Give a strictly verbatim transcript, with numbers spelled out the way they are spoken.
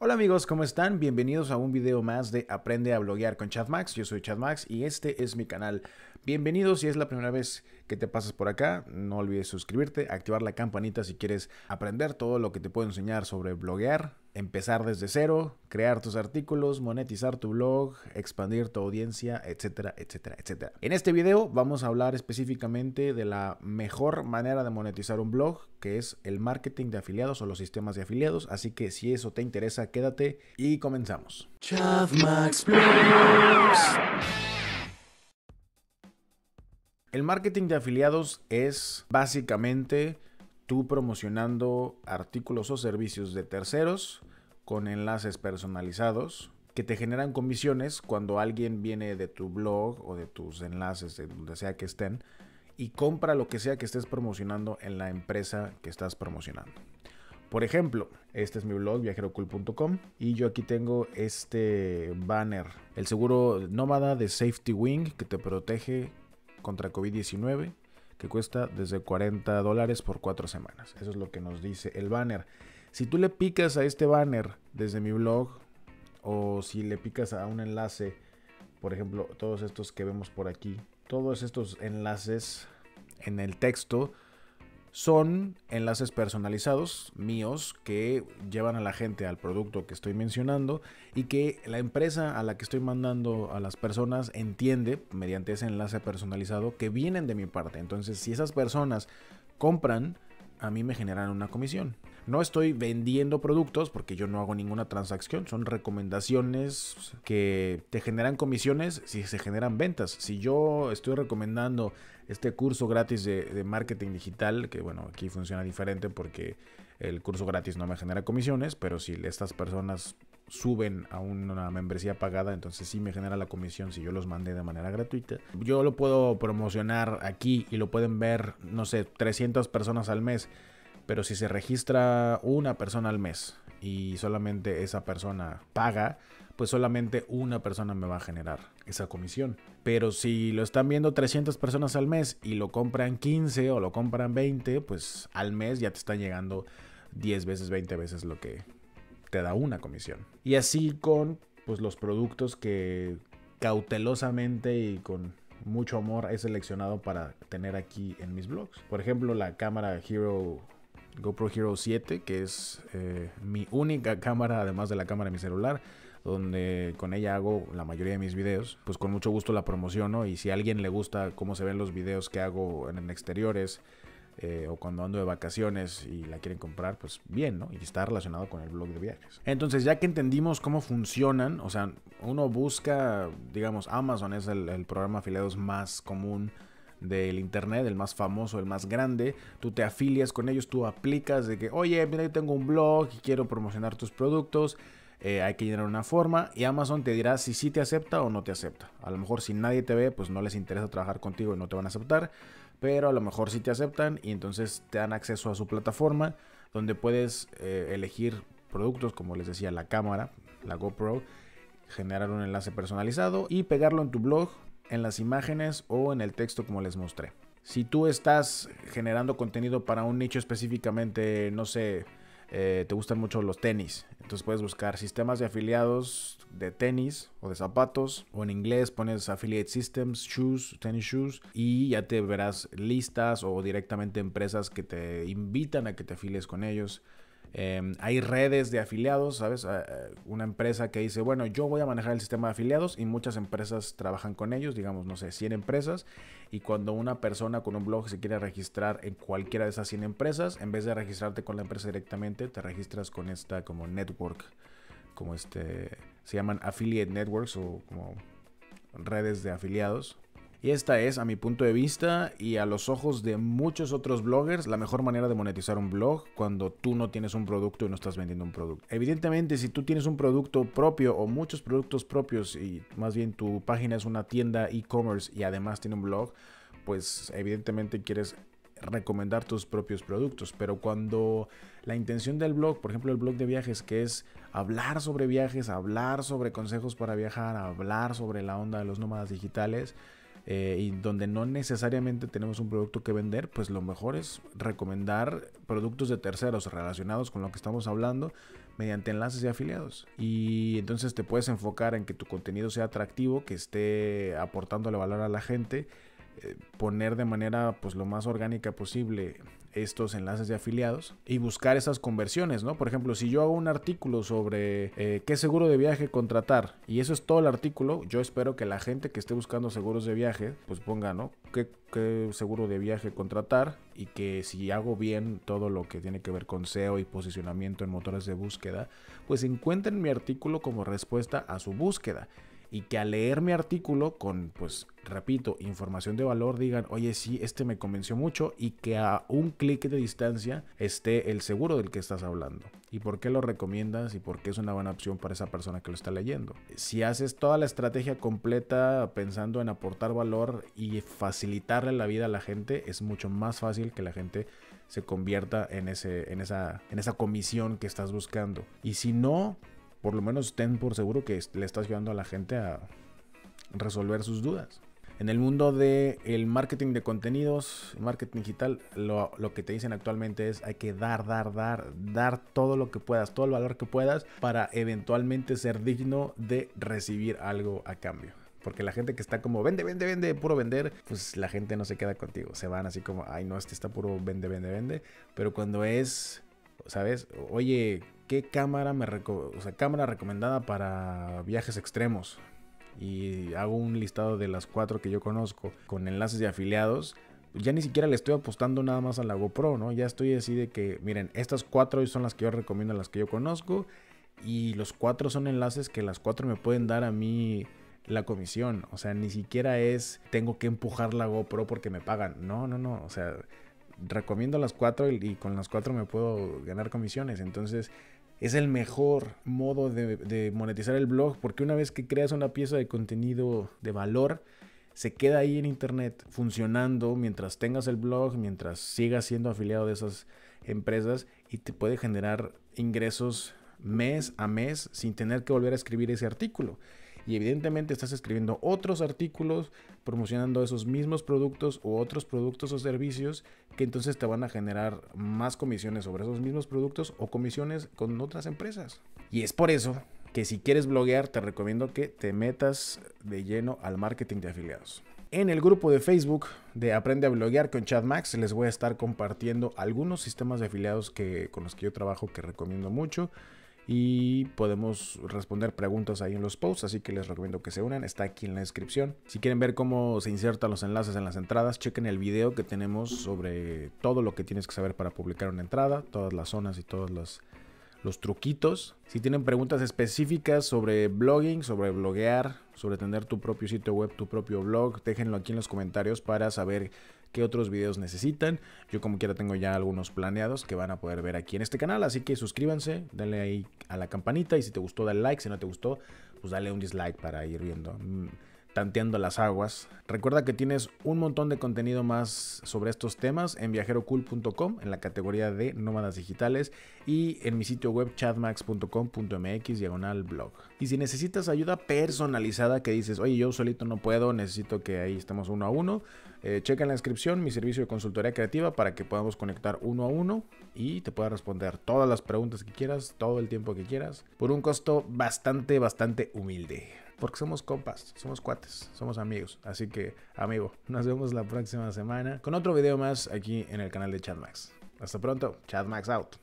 Hola amigos, ¿cómo están? Bienvenidos a un video más de Aprende a Bloguear con Chadmax. Yo soy Chadmax y este es mi canal. Bienvenidos, si es la primera vez que te pasas por acá, no olvides suscribirte, activar la campanita si quieres aprender todo lo que te puedo enseñar sobre bloguear, empezar desde cero, crear tus artículos, monetizar tu blog, expandir tu audiencia, etcétera, etcétera, etcétera. En este video vamos a hablar específicamente de la mejor manera de monetizar un blog, que es el marketing de afiliados o los sistemas de afiliados, así que si eso te interesa, quédate y comenzamos. Chadmax Blogs. El marketing de afiliados es básicamente tú promocionando artículos o servicios de terceros con enlaces personalizados que te generan comisiones cuando alguien viene de tu blog o de tus enlaces, de donde sea que estén, y compra lo que sea que estés promocionando en la empresa que estás promocionando. Por ejemplo, este es mi blog viajero cool punto com y yo aquí tengo este banner, el seguro nómada de Safety Wing que te protege contra COVID diecinueve, que cuesta desde cuarenta dólares por cuatro semanas. Eso es lo que nos dice el banner. Si tú le picas a este banner desde mi blog, o si le picas a un enlace, por ejemplo, todos estos que vemos por aquí, todos estos enlaces en el texto son enlaces personalizados míos que llevan a la gente al producto que estoy mencionando y que la empresa a la que estoy mandando a las personas entiende mediante ese enlace personalizado que vienen de mi parte. Entonces, si esas personas compran, a mí me generan una comisión. No estoy vendiendo productos porque yo no hago ninguna transacción. Son recomendaciones que te generan comisiones si se generan ventas. Si yo estoy recomendando este curso gratis de, de marketing digital, que bueno, aquí funciona diferente porque el curso gratis no me genera comisiones, pero si estas personas suben a una membresía pagada, entonces sí me genera la comisión si yo los mandé de manera gratuita. Yo lo puedo promocionar aquí y lo pueden ver, no sé, trescientas personas al mes, pero si se registra una persona al mes y solamente esa persona paga, pues solamente una persona me va a generar esa comisión. Pero si lo están viendo trescientas personas al mes y lo compran quince o lo compran veinte, pues al mes ya te están llegando diez veces, veinte veces lo que te da una comisión. Y así con pues los productos que cautelosamente y con mucho amor he seleccionado para tener aquí en mis blogs. Por ejemplo, la cámara Hero, GoPro Hero siete, que es eh, mi única cámara, además de la cámara de mi celular, donde con ella hago la mayoría de mis videos. Pues con mucho gusto la promociono, y si a alguien le gusta cómo se ven los videos que hago en exteriores, Eh, o cuando ando de vacaciones y la quieren comprar, pues bien, ¿no? Y está relacionado con el blog de viajes. Entonces, ya que entendimos cómo funcionan, o sea, uno busca, digamos, Amazon es el, el programa de afiliados más común del internet, el más famoso, el más grande. Tú te afilias con ellos, tú aplicas de que, oye, mira, yo tengo un blog y quiero promocionar tus productos, eh, hay que llenar una forma, y Amazon te dirá si sí te acepta o no te acepta. A lo mejor si nadie te ve, pues no les interesa trabajar contigo y no te van a aceptar, pero a lo mejor sí te aceptan y entonces te dan acceso a su plataforma, donde puedes eh, elegir productos, como les decía, la cámara, la GoPro, generar un enlace personalizado y pegarlo en tu blog, en las imágenes o en el texto como les mostré. Si tú estás generando contenido para un nicho específicamente, no sé, eh, te gustan mucho los tenis, entonces puedes buscar sistemas de afiliados de tenis o de zapatos, o en inglés pones affiliate systems, shoes, tennis shoes, y ya te verás listas o directamente empresas que te invitan a que te afilies con ellos. Eh, hay redes de afiliados, ¿sabes? Eh, una empresa que dice, bueno, yo voy a manejar el sistema de afiliados, y muchas empresas trabajan con ellos, digamos, no sé, cien empresas, y cuando una persona con un blog se quiere registrar en cualquiera de esas cien empresas, en vez de registrarte con la empresa directamente, te registras con esta como network, como este, se llaman affiliate networks o como redes de afiliados. Y esta es, a mi punto de vista y a los ojos de muchos otros bloggers, la mejor manera de monetizar un blog cuando tú no tienes un producto y no estás vendiendo un producto. Evidentemente, si tú tienes un producto propio o muchos productos propios, y más bien tu página es una tienda e-commerce y además tiene un blog, pues evidentemente quieres recomendar tus propios productos. Pero cuando la intención del blog, por ejemplo el blog de viajes, que es hablar sobre viajes, hablar sobre consejos para viajar, hablar sobre la onda de los nómadas digitales, Eh, y donde no necesariamente tenemos un producto que vender, pues lo mejor es recomendar productos de terceros relacionados con lo que estamos hablando, mediante enlaces de afiliados. Y entonces te puedes enfocar en que tu contenido sea atractivo, que esté aportándole valor a la gente, eh, poner de manera pues lo más orgánica posible estos enlaces de afiliados y buscar esas conversiones, ¿no? Por ejemplo, si yo hago un artículo sobre eh, qué seguro de viaje contratar y eso es todo el artículo, yo espero que la gente que esté buscando seguros de viaje pues ponga, ¿no?, ¿Qué, qué seguro de viaje contratar? Y que si hago bien todo lo que tiene que ver con S E O y posicionamiento en motores de búsqueda, pues encuentren mi artículo como respuesta a su búsqueda. Y que al leer mi artículo con, pues, repito, información de valor, digan, oye, sí, este me convenció mucho, y que a un clic de distancia esté el seguro del que estás hablando. ¿Y por qué lo recomiendas? ¿Y por qué es una buena opción para esa persona que lo está leyendo? Si haces toda la estrategia completa pensando en aportar valor y facilitarle la vida a la gente, es mucho más fácil que la gente se convierta en, ese, en, esa, en esa comisión que estás buscando. Y si no, por lo menos ten por seguro que le estás ayudando a la gente a resolver sus dudas. En el mundo del marketing de contenidos, marketing digital, lo, lo que te dicen actualmente es hay que dar, dar, dar, dar todo lo que puedas, todo el valor que puedas para eventualmente ser digno de recibir algo a cambio. Porque la gente que está como vende, vende, vende, puro vender, pues la gente no se queda contigo. Se van así como, ay no, este está puro vende, vende, vende. Pero cuando es, ¿sabes? Oye, ¿qué cámara me reco- o sea, cámara recomendada para viajes extremos? Y hago un listado de las cuatro que yo conozco con enlaces de afiliados. Ya ni siquiera le estoy apostando nada más a la GoPro, ¿no? Ya estoy así de que, miren, estas cuatro son las que yo recomiendo, las que yo conozco. Y los cuatro son enlaces que las cuatro me pueden dar a mí la comisión. O sea, ni siquiera es tengo que empujar la GoPro porque me pagan. No, no, no. O sea, recomiendo las cuatro y, y con las cuatro me puedo ganar comisiones. Entonces es el mejor modo de, de monetizar el blog, porque una vez que creas una pieza de contenido de valor, se queda ahí en internet funcionando mientras tengas el blog, mientras sigas siendo afiliado de esas empresas, y te puede generar ingresos mes a mes sin tener que volver a escribir ese artículo. Y evidentemente estás escribiendo otros artículos, promocionando esos mismos productos u otros productos o servicios que entonces te van a generar más comisiones sobre esos mismos productos o comisiones con otras empresas. Y es por eso que si quieres bloguear, te recomiendo que te metas de lleno al marketing de afiliados. En el grupo de Facebook de Aprende a Bloguear con Chadmax les voy a estar compartiendo algunos sistemas de afiliados que, con los que yo trabajo, que recomiendo mucho. Y podemos responder preguntas ahí en los posts, así que les recomiendo que se unan, está aquí en la descripción. Si quieren ver cómo se insertan los enlaces en las entradas, chequen el video que tenemos sobre todo lo que tienes que saber para publicar una entrada, todas las zonas y todos los, los truquitos. Si tienen preguntas específicas sobre blogging, sobre bloguear, sobre tener tu propio sitio web, tu propio blog, déjenlo aquí en los comentarios para saber qué otros videos necesitan. Yo como quiera tengo ya algunos planeados que van a poder ver aquí en este canal, así que suscríbanse, dale ahí a la campanita, y si te gustó dale like, si no te gustó pues dale un dislike para ir viendo, tanteando las aguas. Recuerda que tienes un montón de contenido más sobre estos temas en viajero cool punto com, en la categoría de nómadas digitales, y en mi sitio web chadmax punto com punto mx diagonal blog. Y si necesitas ayuda personalizada, que dices, oye, yo solito no puedo, necesito que ahí estemos uno a uno, eh, checa en la descripción mi servicio de consultoría creativa para que podamos conectar uno a uno y te pueda responder todas las preguntas que quieras, todo el tiempo que quieras, por un costo bastante, bastante humilde. Porque somos compas, somos cuates, somos amigos. Así que, amigo, nos vemos la próxima semana con otro video más aquí en el canal de Chadmax. Hasta pronto, Chadmax out.